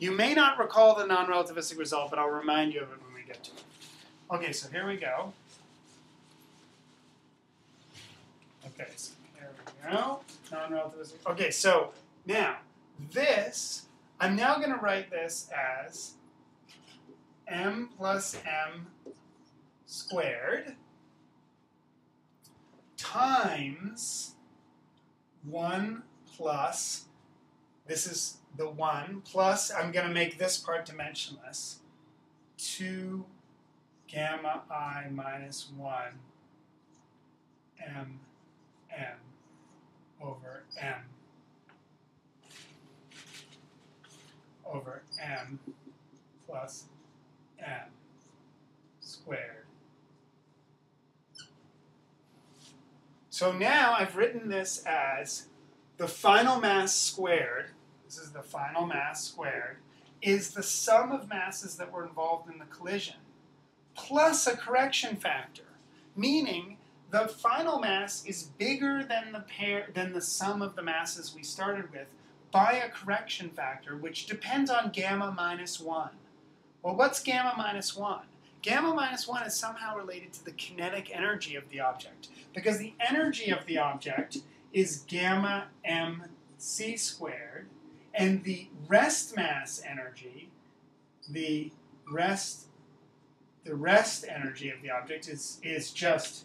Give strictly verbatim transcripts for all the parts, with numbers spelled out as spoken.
You may not recall the non-relativistic result, but I'll remind you of it when we get to it. Okay, so here we go. Okay, so here we go. Non-relativistic. Okay, so now this, I'm now going to write this as m plus m squared times one plus, this is the one, plus, I'm going to make this part dimensionless, two gamma I minus one m m over m over m plus m squared. So now I've written this as the final mass squared, this is the final mass squared, is the sum of masses that were involved in the collision plus a correction factor, meaning the final mass is bigger than the pair than the sum of the masses we started with by a correction factor, which depends on gamma minus one. Well, what's gamma minus one? Gamma minus one is somehow related to the kinetic energy of the object, because the energy of the object is gamma mc squared, and the rest mass energy, the rest, the rest energy of the object is, is just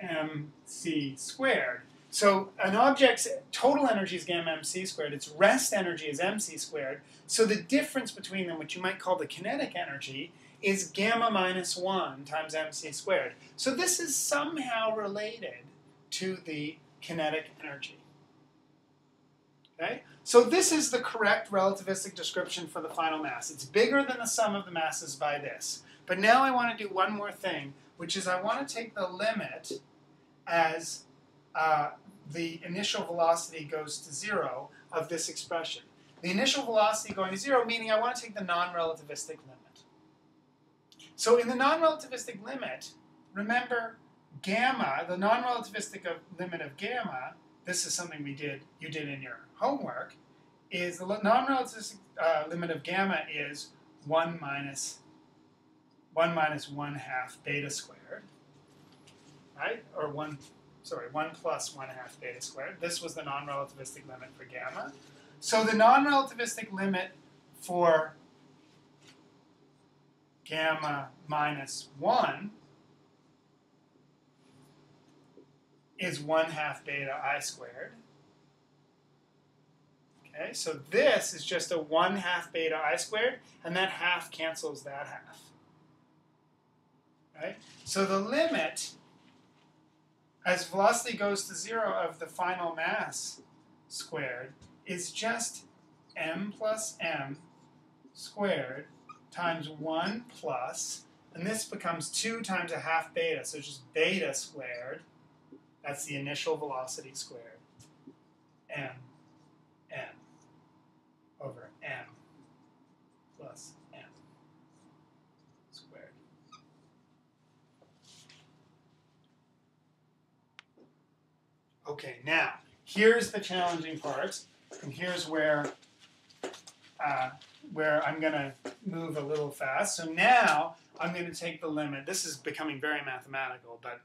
mc squared. So an object's total energy is gamma mc squared, its rest energy is mc squared, so the difference between them, which you might call the kinetic energy, is gamma minus one times mc squared. So this is somehow related to the kinetic energy. Okay? So this is the correct relativistic description for the final mass. It's bigger than the sum of the masses by this. But now I want to do one more thing, which is I want to take the limit as Uh, the initial velocity goes to zero of this expression. The initial velocity going to zero, meaning I want to take the non-relativistic limit. So in the non-relativistic limit, remember gamma, the non-relativistic of, limit of gamma, this is something we did, you did in your homework, is the non-relativistic uh, limit of gamma is one minus one minus one half beta squared, right? Or one Sorry, one plus one half beta squared. This was the non-relativistic limit for gamma. So the non-relativistic limit for gamma minus one is one half beta I squared. Okay, so this is just a one half beta I squared, and that half cancels that half. Right? So the limit, as velocity goes to zero of the final mass squared, is just m plus m squared times one plus, and this becomes two times a half beta, so just beta squared, that's the initial velocity squared, m, m over m plus m squared. Okay, now, here's the challenging part, and here's where, uh, where I'm going to move a little fast. So now I'm going to take the limit. This is becoming very mathematical, but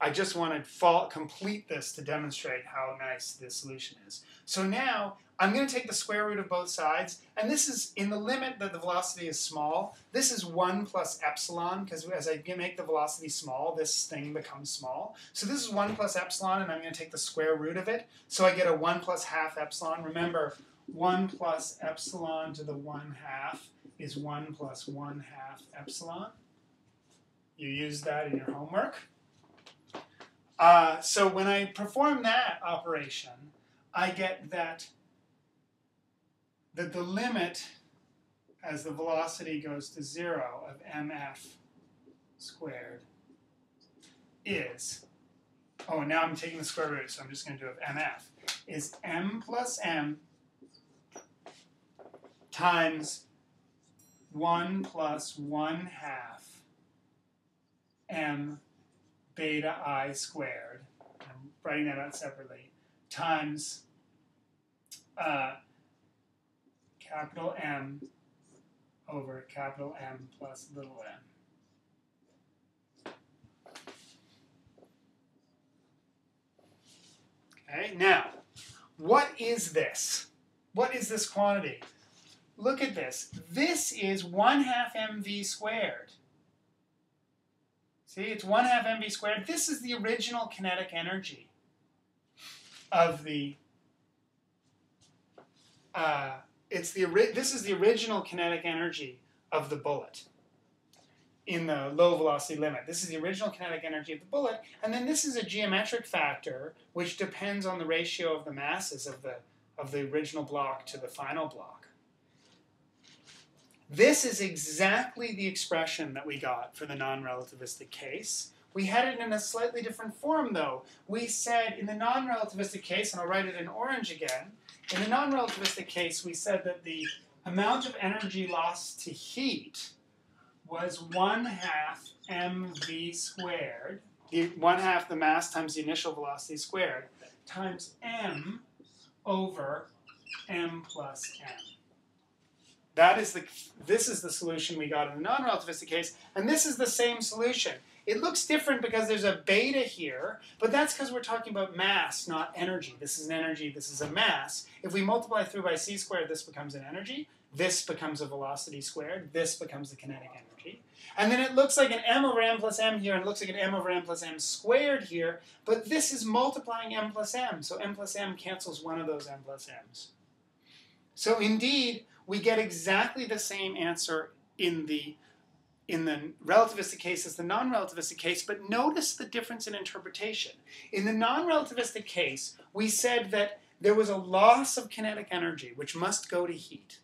I just want to complete this to demonstrate how nice this solution is. So now I'm going to take the square root of both sides, and this is in the limit that the velocity is small. This is one plus epsilon, because as I make the velocity small, this thing becomes small. So this is one plus epsilon, and I'm going to take the square root of it. So I get a one plus half epsilon. Remember, one plus epsilon to the one half is one plus one half epsilon. You used that in your homework. Uh, so when I perform that operation, I get that, that the limit as the velocity goes to zero of mf squared is, oh, now I'm taking the square root, so I'm just going to do it with mf, is m plus m times one plus one half m beta I squared, I'm writing that out separately, times uh, capital M over capital M plus little m. Okay, now, what is this? What is this quantity? Look at this. This is one half mv squared. See, it's one half mv squared. This is the original kinetic energy of the, uh, it's the, this is the original kinetic energy of the bullet in the low velocity limit. This is the original kinetic energy of the bullet, and then this is a geometric factor which depends on the ratio of the masses of the, of the original block to the final block. This is exactly the expression that we got for the non-relativistic case. We had it in a slightly different form, though. We said in the non-relativistic case, and I'll write it in orange again, in the non-relativistic case we said that the amount of energy lost to heat was one half mv squared, one half the mass times the initial velocity squared, times m over m plus m. That is the, this is the solution we got in the non-relativistic case, and this is the same solution. It looks different because there's a beta here, but that's because we're talking about mass, not energy. This is an energy, this is a mass. If we multiply through by c squared, this becomes an energy. This becomes a velocity squared. This becomes the kinetic energy. And then it looks like an m over m plus m here, and it looks like an m over m plus m squared here, but this is multiplying m plus m, so m plus m cancels one of those m plus m's. So indeed, we get exactly the same answer in the, in the relativistic case as the non-relativistic case, but notice the difference in interpretation. In the non-relativistic case, we said that there was a loss of kinetic energy, which must go to heat.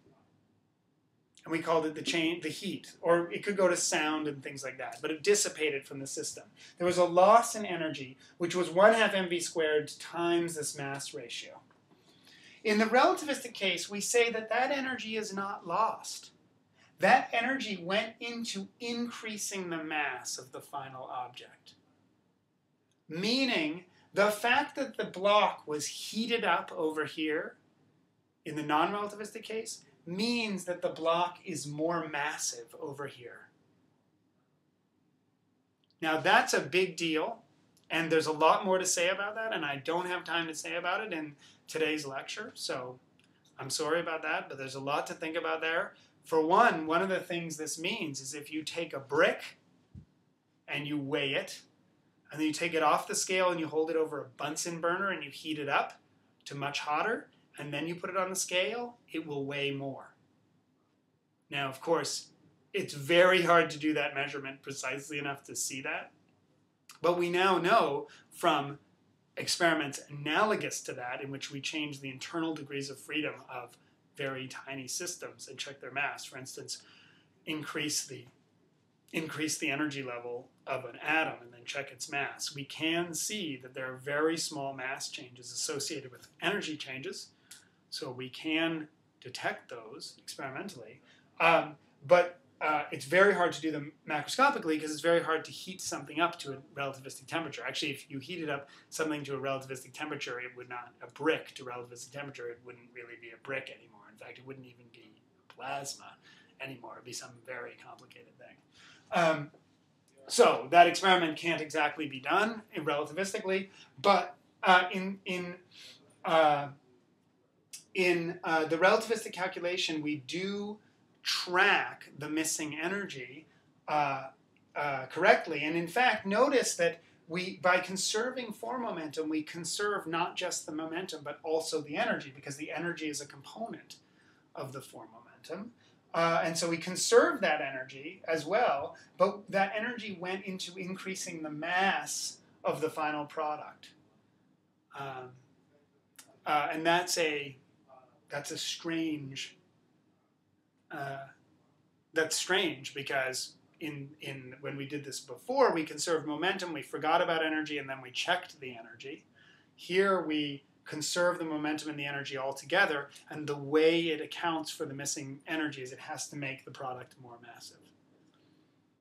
And we called it the change, the heat, or it could go to sound and things like that, but it dissipated from the system. There was a loss in energy, which was one half mv squared times this mass ratio. In the relativistic case, we say that that energy is not lost. That energy went into increasing the mass of the final object. Meaning, the fact that the block was heated up over here, in the non-relativistic case, means that the block is more massive over here. Now that's a big deal, and there's a lot more to say about that, and I don't have time to say about it in today's lecture, so I'm sorry about that, but there's a lot to think about there. For one, one of the things this means is if you take a brick and you weigh it, and then you take it off the scale and you hold it over a Bunsen burner and you heat it up to much hotter, and then you put it on the scale, it will weigh more. Now, of course, it's very hard to do that measurement precisely enough to see that. But we now know from experiments analogous to that, in which we change the internal degrees of freedom of very tiny systems and check their mass. For instance, increase the, increase the energy level of an atom and then check its mass. We can see that there are very small mass changes associated with energy changes. So we can detect those experimentally, um, but uh, it's very hard to do them macroscopically because it's very hard to heat something up to a relativistic temperature. Actually, if you heated up something to a relativistic temperature, it would not, a brick to relativistic temperature, it wouldn't really be a brick anymore. In fact, it wouldn't even be a plasma anymore. It would be some very complicated thing. Um, so that experiment can't exactly be done relativistically, but uh, in... in uh, In uh, the relativistic calculation, we do track the missing energy uh, uh, correctly. And in fact, notice that we, by conserving form momentum, we conserve not just the momentum, but also the energy, because the energy is a component of the form momentum. Uh, and so we conserve that energy as well, but that energy went into increasing the mass of the final product. Um, uh, and that's a... That's a strange, uh, that's strange because in, in, when we did this before, we conserved momentum, we forgot about energy, and then we checked the energy. Here we conserve the momentum and the energy altogether, and the way it accounts for the missing energy is it has to make the product more massive.